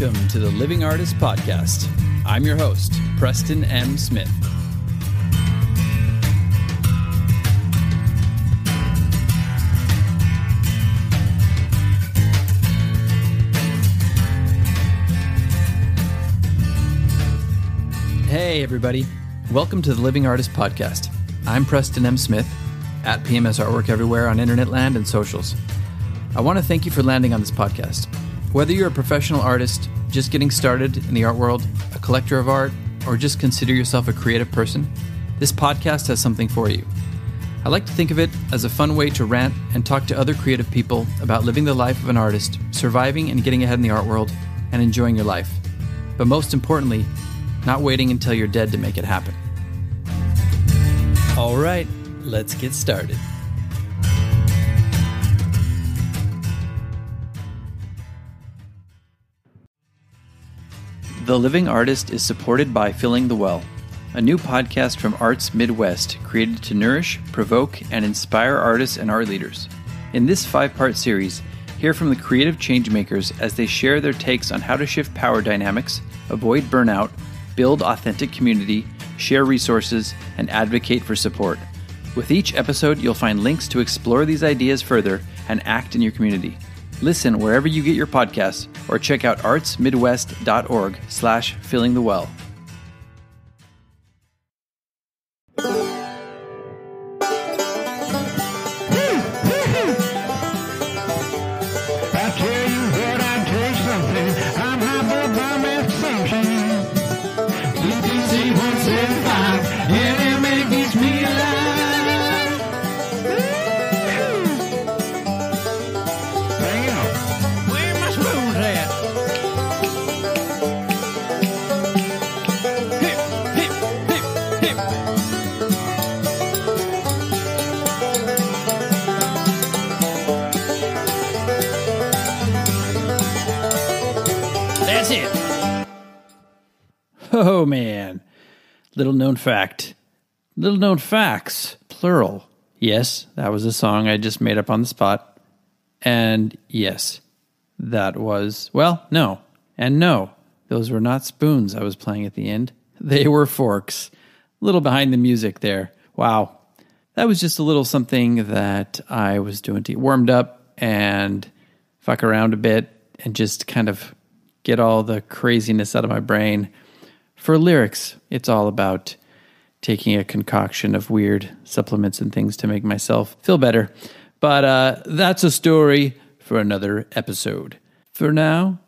Welcome to the Living Artist Podcast. I'm your host, Preston M. Smith. Hey everybody, welcome to the Living Artist Podcast. I'm Preston M. Smith, at PMS Artwork Everywhere on internet land and socials. I want to thank you for landing on this podcast. Whether you're a professional artist, just getting started in the art world, a collector of art, or just consider yourself a creative person, this podcast has something for you. I like to think of it as a fun way to rant and talk to other creative people about living the life of an artist, surviving and getting ahead in the art world, and enjoying your life. But most importantly, not waiting until you're dead to make it happen. All right, let's get started. The Living Artist is supported by Filling the Well, a new podcast from Arts Midwest created to nourish, provoke, and inspire artists and art leaders. In this 5-part series, hear from the creative changemakers as they share their takes on how to shift power dynamics, avoid burnout, build authentic community, share resources, and advocate for support. With each episode, you'll find links to explore these ideas further and act in your community. Listen wherever you get your podcasts or check out artsmidwest.org/fillingthewell. Oh, man. Little known facts, plural. Yes, that was a song I just made up on the spot. And yes, that was, well, no. And no, those were not spoons I was playing at the end. They were forks. A little behind the music there. Wow. That was just a little something that I was doing to get warmed up and fuck around a bit and just kind of get all the craziness out of my brain. For lyrics, it's all about taking a concoction of weird supplements and things to make myself feel better. But that's a story for another episode. For now,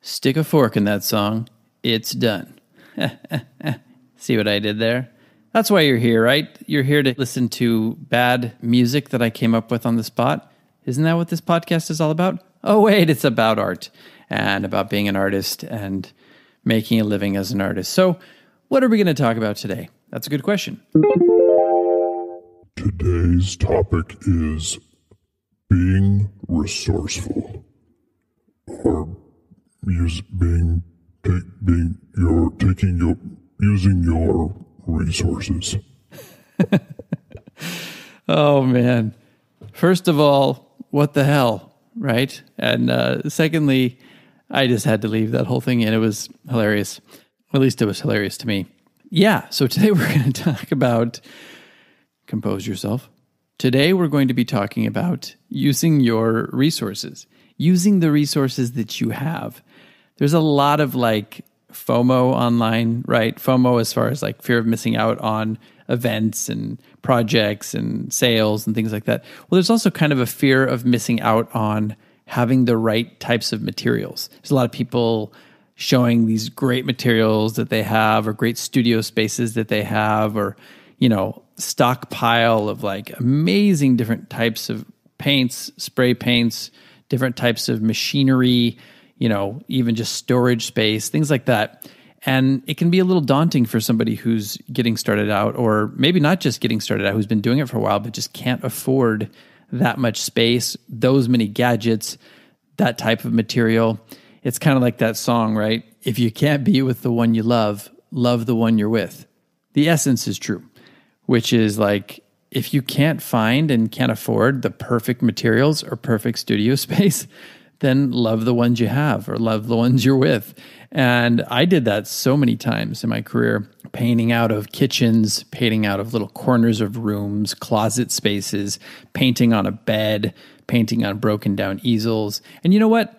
stick a fork in that song. It's done. See what I did there? That's why you're here, right? You're here to listen to bad music that I came up with on the spot. Isn't that what this podcast is all about? Oh, wait, it's about art and about being an artist and making a living as an artist. So, what are we going to talk about today? That's a good question. Today's topic is being resourceful, or using your resources. Oh man! First of all, what the hell, right? And secondly, I just had to leave that whole thing in. It was hilarious. At least it was hilarious to me. Yeah, so today we're going to talk about, compose yourself. Today we're going to be talking about using your resources, using the resources that you have. There's a lot of like FOMO online, right? FOMO as far as like fear of missing out on events and projects and sales and things like that. Well, there's also kind of a fear of missing out on having the right types of materials. There's a lot of people showing these great materials that they have or great studio spaces that they have or, you know, stockpile of like amazing different types of paints, spray paints, different types of machinery, you know, even just storage space, things like that. And it can be a little daunting for somebody who's getting started out or maybe not just getting started out, who's been doing it for a while, but just can't afford that much space, those many gadgets, that type of material. It's kind of like that song, right? If you can't be with the one you love the one you're with. The essence is true, which is like, if you can't find and can't afford the perfect materials or perfect studio space, then love the ones you have or love the ones you're with. And I did that so many times in my career, painting out of kitchens, painting out of little corners of rooms, closet spaces, painting on a bed, painting on broken down easels. And you know what?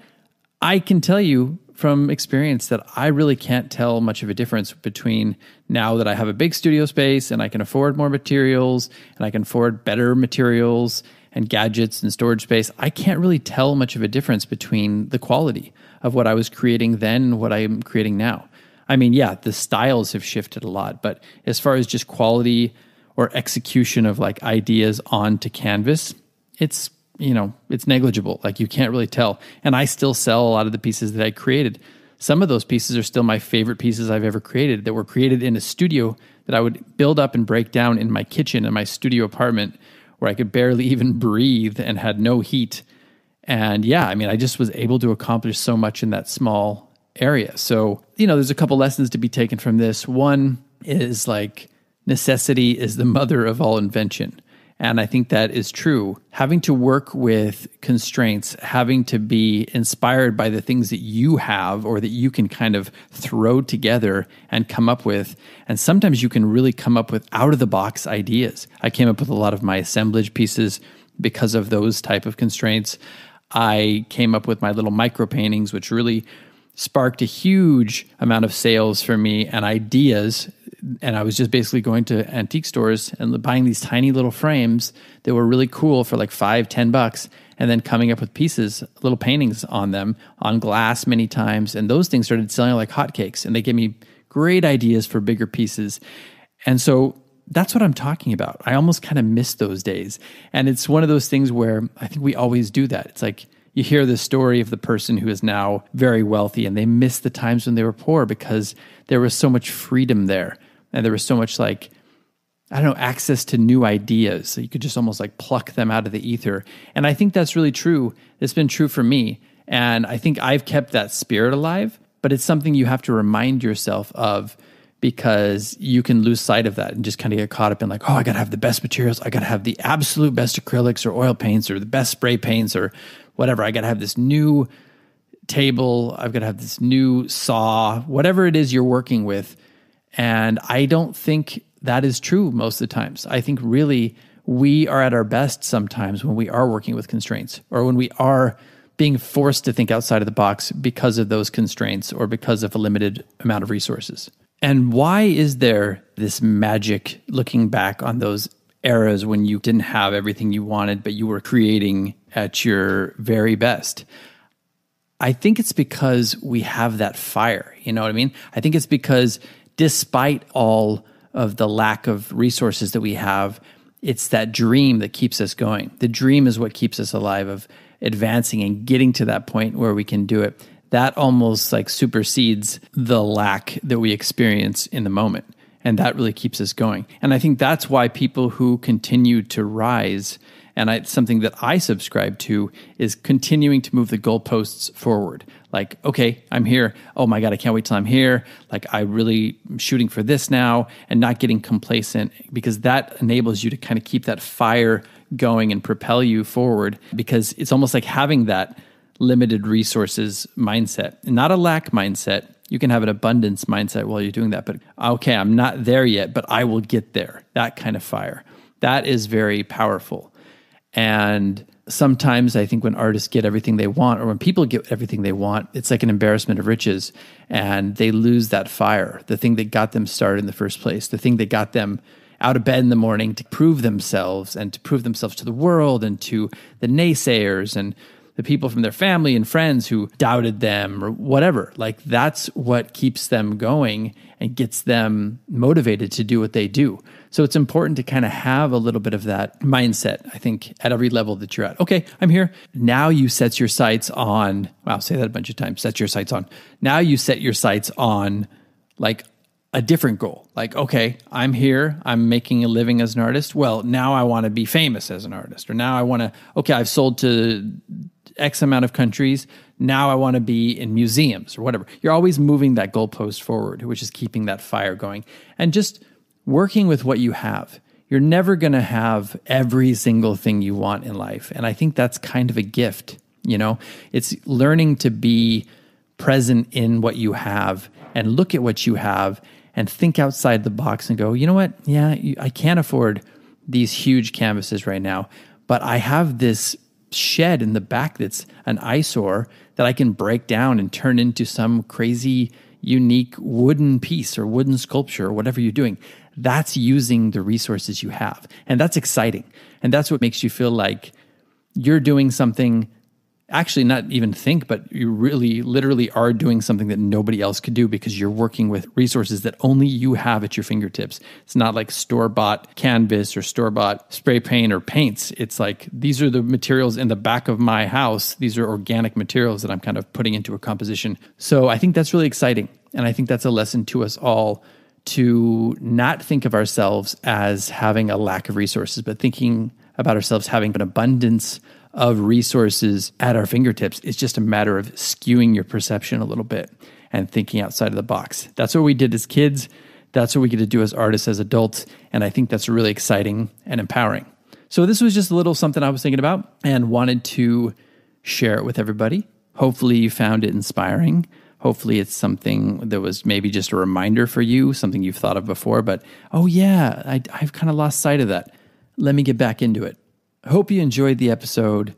I can tell you from experience that I really can't tell much of a difference between now that I have a big studio space and I can afford more materials and I can afford better materials and gadgets and storage space. I can't really tell much of a difference between the quality of what I was creating then and what I'm creating now. I mean, yeah, the styles have shifted a lot, but as far as just quality or execution of like ideas onto canvas, it's, you know, it's negligible. Like you can't really tell. And I still sell a lot of the pieces that I created. Some of those pieces are still my favorite pieces I've ever created that were created in a studio that I would build up and break down in my kitchen in my studio apartment where I could barely even breathe and had no heat. And yeah, I mean, I just was able to accomplish so much in that small area. So, you know, there's a couple lessons to be taken from this. One is like necessity is the mother of all invention. And I think that is true. Having to work with constraints, having to be inspired by the things that you have or that you can kind of throw together and come up with. And sometimes you can really come up with out-of-the-box ideas. I came up with a lot of my assemblage pieces because of those type of constraints. I came up with my little micro paintings, which really sparked a huge amount of sales for me and ideas. And I was just basically going to antique stores and buying these tiny little frames that were really cool for like $5, $10, and then coming up with pieces, little paintings on them, on glass many times. And those things started selling like hotcakes, and they gave me great ideas for bigger pieces. And so that's what I'm talking about. I almost kind of miss those days. And it's one of those things where I think we always do that. It's like you hear the story of the person who is now very wealthy, and they miss the times when they were poor because there was so much freedom there. And there was so much like, I don't know, access to new ideas. So you could just almost like pluck them out of the ether. And I think that's really true. It's been true for me. And I think I've kept that spirit alive, but it's something you have to remind yourself of because you can lose sight of that and just kind of get caught up in like, oh, I got to have the best materials. I got to have the absolute best acrylics or oil paints or the best spray paints or whatever. I got to have this new table. I've got to have this new saw, whatever it is you're working with. And I don't think that is true most of the times. I think really we are at our best sometimes when we are working with constraints or when we are being forced to think outside of the box because of those constraints or because of a limited amount of resources. And why is there this magic looking back on those eras when you didn't have everything you wanted, but you were creating at your very best? I think it's because we have that fire. You know what I mean? I think it's because despite all of the lack of resources that we have, it's that dream that keeps us going. The dream is what keeps us alive of advancing and getting to that point where we can do it. That almost like supersedes the lack that we experience in the moment. And that really keeps us going. And I think that's why people who continue to rise, and it's something that I subscribe to, is continuing to move the goalposts forward. Like, okay, I'm here. Oh my God, I can't wait till I'm here. Like, I really am shooting for this now and not getting complacent, because that enables you to kind of keep that fire going and propel you forward, because it's almost like having that limited resources mindset, not a lack mindset. You can have an abundance mindset while you're doing that, but okay, I'm not there yet, but I will get there. That kind of fire. That is very powerful. And sometimes I think when artists get everything they want, or when people get everything they want, it's like an embarrassment of riches, and they lose that fire, the thing that got them started in the first place, the thing that got them out of bed in the morning to prove themselves and to prove themselves to the world and to the naysayers and the people from their family and friends who doubted them or whatever. Like, that's what keeps them going and gets them motivated to do what they do. So it's important to kind of have a little bit of that mindset, I think, at every level that you're at. Okay, I'm here. Now you set your sights on, wow, say that a bunch of times, set your sights on. Now you set your sights on like a different goal. Like, okay, I'm here. I'm making a living as an artist. Well, now I want to be famous as an artist, or now I want to, okay, I've sold to X amount of countries. Now I want to be in museums or whatever. You're always moving that goalpost forward, which is keeping that fire going. And just working with what you have. You're never going to have every single thing you want in life. And I think that's kind of a gift. You know, it's learning to be present in what you have and look at what you have and think outside the box and go, you know what? Yeah, I can't afford these huge canvases right now, but I have this shed in the back that's an eyesore that I can break down and turn into some crazy, unique wooden piece or wooden sculpture or whatever you're doing. That's using the resources you have. And that's exciting. And that's what makes you feel like you're doing something, actually not even think, but you really literally are doing something that nobody else could do because you're working with resources that only you have at your fingertips. It's not like store-bought canvas or store-bought spray paint or paints. It's like, these are the materials in the back of my house. These are organic materials that I'm kind of putting into a composition. So I think that's really exciting. And I think that's a lesson to us all to not think of ourselves as having a lack of resources, but thinking about ourselves having an abundance of resources at our fingertips. It's just a matter of skewing your perception a little bit and thinking outside of the box. That's what we did as kids. That's what we get to do as artists, as adults. And I think that's really exciting and empowering. So this was just a little something I was thinking about and wanted to share it with everybody. Hopefully you found it inspiring. Hopefully it's something that was maybe just a reminder for you, something you've thought of before, but, oh yeah, I've kind of lost sight of that. Let me get back into it. Hope you enjoyed the episode.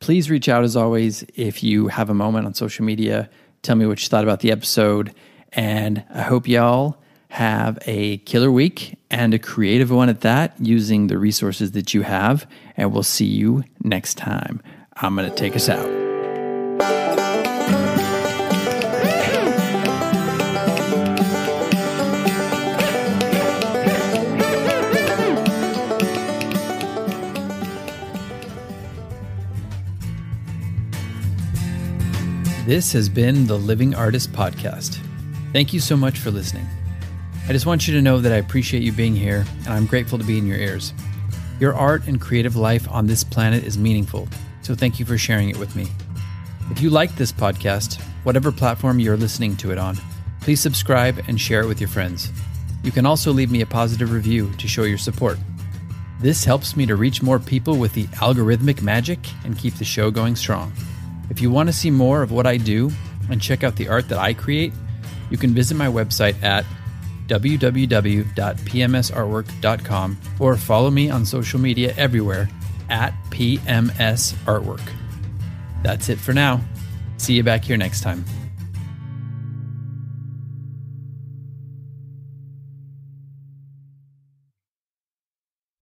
Please reach out as always if you have a moment on social media. Tell me what you thought about the episode. And I hope y'all have a killer week and a creative one at that, using the resources that you have. And we'll see you next time. I'm going to take us out. This has been the Living Artist Podcast. Thank you so much for listening. I just want you to know that I appreciate you being here, and I'm grateful to be in your ears. Your art and creative life on this planet is meaningful, so thank you for sharing it with me. If you like this podcast, whatever platform you're listening to it on, please subscribe and share it with your friends. You can also leave me a positive review to show your support. This helps me to reach more people with the algorithmic magic and keep the show going strong. If you want to see more of what I do and check out the art that I create, you can visit my website at www.pmsartwork.com or follow me on social media everywhere at PMS Artwork. That's it for now. See you back here next time.